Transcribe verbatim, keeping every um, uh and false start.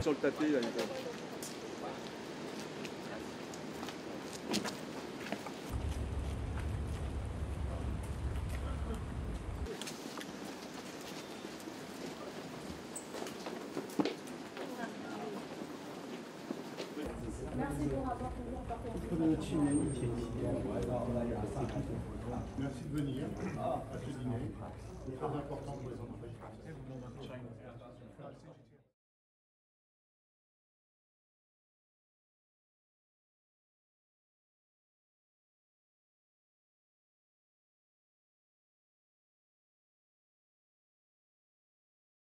Sur le tapis, là, il est là. Merci de venir à ce dîner, très important pour les entreprises.